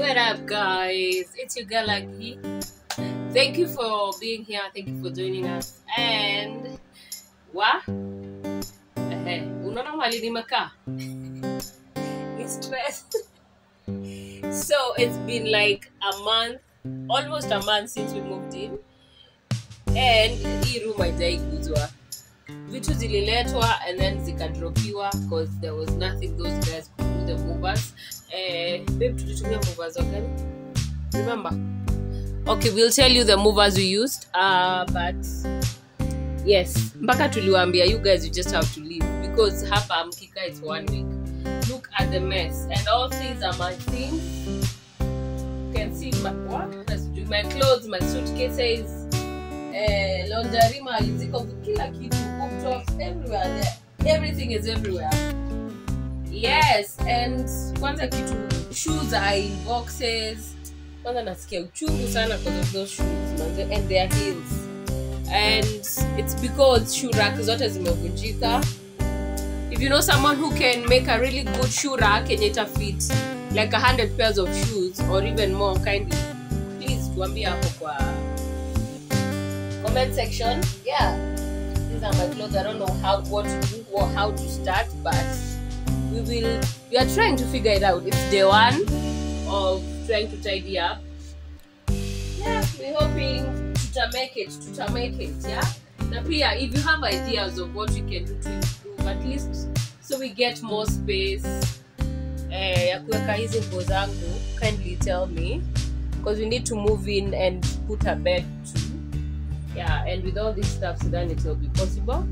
What up, guys? It's your girl Lagi. Thank you for being here. Thank you for joining us. And what? Unaona hali ni maka. It's stressed. So it's been like a month, almost a month since we moved in. And hii room haijaiguzwa. Vitu zililetwa and then zikadropiwa because there was nothing those guys could do, the movers. Babe, tulitumia movers again. Remember? Okay, we'll tell you the movers we used. But yes, mpaka tuliwaambia you guys you just have to leave because hapa mkika it's 1 week. Look at the mess, and all things are my things. You can see my what? My clothes, my suitcases. Laundry, my ziko kila kitu, laptops, everywhere. Everything is everywhere. Yes, and kwanza kitu shoes are in boxes. Kwanza nasikia uchungu sana because of those shoes, and their heels. And it's because shoe rack zote zimevunjika. If you know someone who can make a really good shoe rack and it fit like 100 pairs of shoes or even more, kindly please tuambie hapo kwa comment section. Yeah, these are my clothes. I don't know what to do or how to start, but we are trying to figure it out. It's day one of trying to tidy up. Yeah, we're hoping to make it. Yeah. Now, Pia, if you have ideas of what you can do to improve, at least so we get more space, kindly tell me, because we need to move in and put a bed too. Yeah, and with all this stuff, so then it will be possible.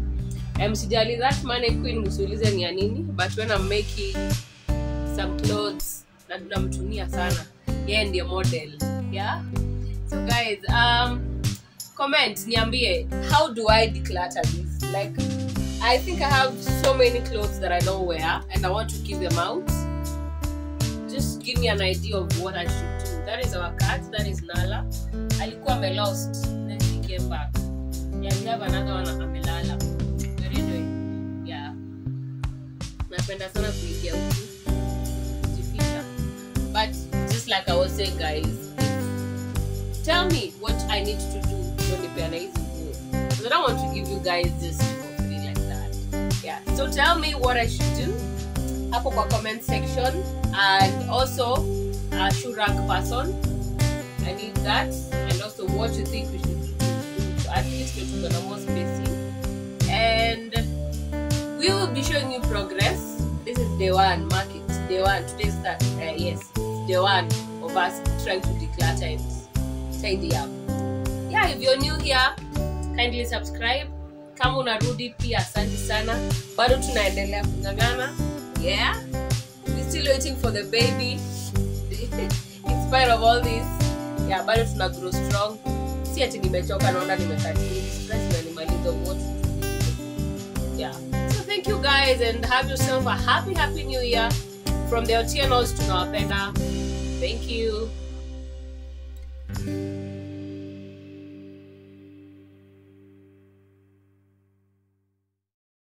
Sijali that mannequin musiulize ni ya nini, but when I'm making some clothes, namtumia sana. Yeah, and the model. Yeah. So guys, comment niambie, how do I declutter this? Like, I think I have so many clothes that I don't wear, and I want to give them out. Just give me an idea of what I should do. That is our cat. That is Nala. Alikuwa amelost. Came back. Yeah, we have another one, Amelala. What are you doing? Yeah. But just like I was saying, guys, tell me what I need to do when the piano is good. Because I don't want to give you guys this for free like that. Yeah. So tell me what I should do. Up in the comment section. And also, a shoe rack person. I need that. And also, what you think we should at least we're gonna more spacing, and we will be showing you progress. This is day one, mark it. Day one, today's start. Yes, day one of us trying to declutter and tidy up. Yeah, if you're new here, kindly subscribe. Kama unarudi pia asante sana. Bado tunaendelea kungangana. Yeah, we're still waiting for the baby. In spite of all this, yeah, bado tuna grow strong. Yeah. So thank you guys, and have yourself a happy new year from the OTNOs to Nala. Thank you.